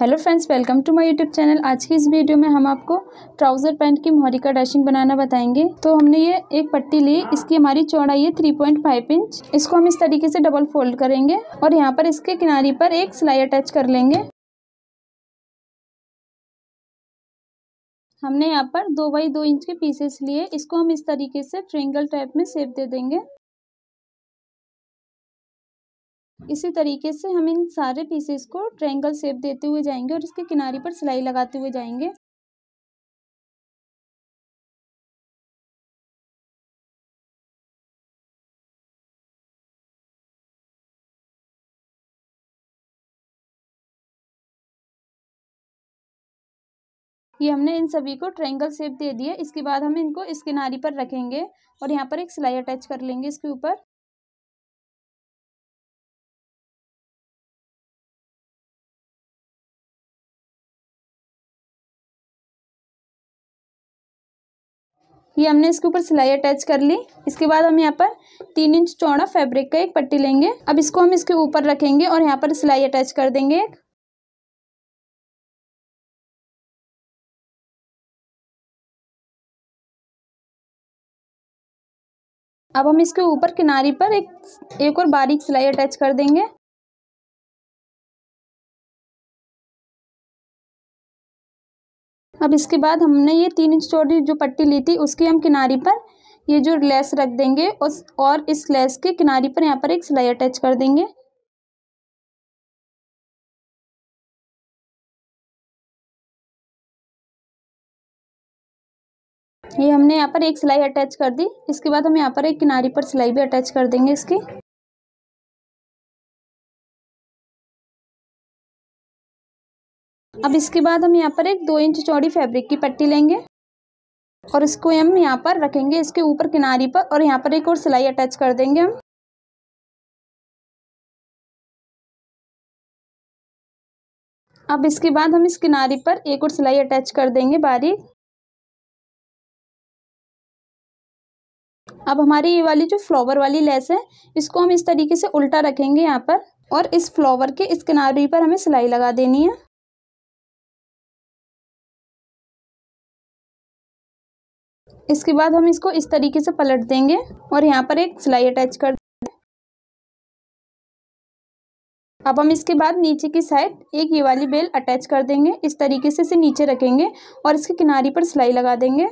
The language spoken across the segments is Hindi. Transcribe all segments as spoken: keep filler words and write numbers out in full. Hello friends, welcome to my YouTube channel. आज की इस वीडियो में हम आपको ट्राउज़र पैंट की मोहरी का डैशिंग बनाना बताएंगे। तो हमने ये एक पट्टी ली, इसकी हमारी चौड़ाई है थ्री पॉइंट फाइव इंच। इसको हम इस तरीके से डबल फोल्ड करेंगे और यहाँ पर इसके किनारे पर एक सिलाई अटैच कर लेंगे। हमने यहाँ पर दो बाई दो इंच के पीसेस लिए, इसको हम इस तरीके से ट्रायंगल टाइप में शेप दे देंगे। इसी तरीके से हम इन सारे पीसेस को ट्रायंगल शेप देते हुए जाएंगे और इसके किनारे पर सिलाई लगाते हुए जाएंगे। ये हमने इन सभी को ट्रायंगल शेप दे दिया। इसके बाद हम इनको इस किनारे पर रखेंगे और यहाँ पर एक सिलाई अटैच कर लेंगे इसके ऊपर। ये हमने इसके ऊपर सिलाई अटैच कर ली। इसके बाद हम यहाँ पर तीन इंच चौड़ा फैब्रिक का एक पट्टी लेंगे। अब इसको हम इसके ऊपर रखेंगे और यहाँ पर सिलाई अटैच कर देंगे। अब हम इसके ऊपर किनारे पर एक एक और बारीक सिलाई अटैच कर देंगे। अब इसके बाद हमने ये तीन इंच चौड़ी जो पट्टी ली थी, उसके हम किनारे पर ये जो लेस रख देंगे और इस लेस के किनारे पर यहाँ पर एक सिलाई अटैच कर देंगे। ये हमने यहाँ पर एक सिलाई अटैच कर दी। इसके बाद हम यहाँ पर एक किनारे पर सिलाई भी अटैच कर देंगे इसकी। अब इसके बाद हम यहाँ पर एक दो इंच चौड़ी फैब्रिक की पट्टी लेंगे और इसको हम यहाँ पर रखेंगे इसके ऊपर किनारे पर और यहाँ पर एक और सिलाई अटैच कर देंगे हम। अब इसके बाद हम इस किनारे पर एक और सिलाई अटैच कर देंगे बारीक। अब हमारी ये वाली जो फ्लावर वाली लेस है, इसको हम इस तरीके से उल्टा रखेंगे यहाँ पर और इस फ्लावर के इस किनारे पर हमें सिलाई लगा देनी है। इसके बाद हम इसको इस तरीके से पलट देंगे और यहाँ पर एक सिलाई अटैच कर देंगे। अब हम इसके बाद नीचे की साइड एक ये वाली बेल अटैच कर देंगे। इस तरीके से इसे नीचे रखेंगे और इसके किनारे पर सिलाई लगा देंगे।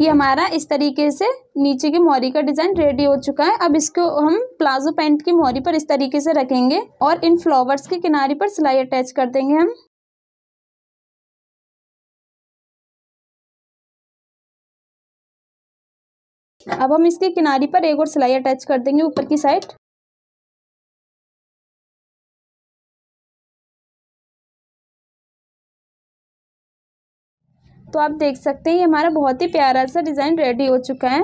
ये हमारा इस तरीके से नीचे की मोहरी का डिजाइन रेडी हो चुका है। अब इसको हम प्लाजो पैंट की मोहरी पर इस तरीके से रखेंगे और इन फ्लावर्स के किनारे पर सिलाई अटैच कर देंगे हम। अब हम इसके किनारे पर एक और सिलाई अटैच कर देंगे ऊपर की साइड। तो आप देख सकते हैं ये हमारा बहुत ही प्यारा सा डिज़ाइन रेडी हो चुका है।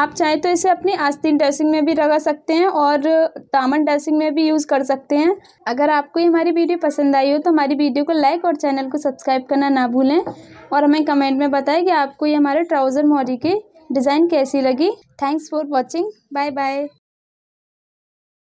आप चाहे तो इसे अपनी आस्तीन ड्रेसिंग में भी लगा सकते हैं और दामन ड्रेसिंग में भी यूज़ कर सकते हैं। अगर आपको ये हमारी वीडियो पसंद आई हो तो हमारी वीडियो को लाइक और चैनल को सब्सक्राइब करना ना भूलें और हमें कमेंट में बताएं कि आपको ये हमारे ट्राउज़र मोहरी की डिज़ाइन कैसी लगी। Thanks for watching. Bye bye.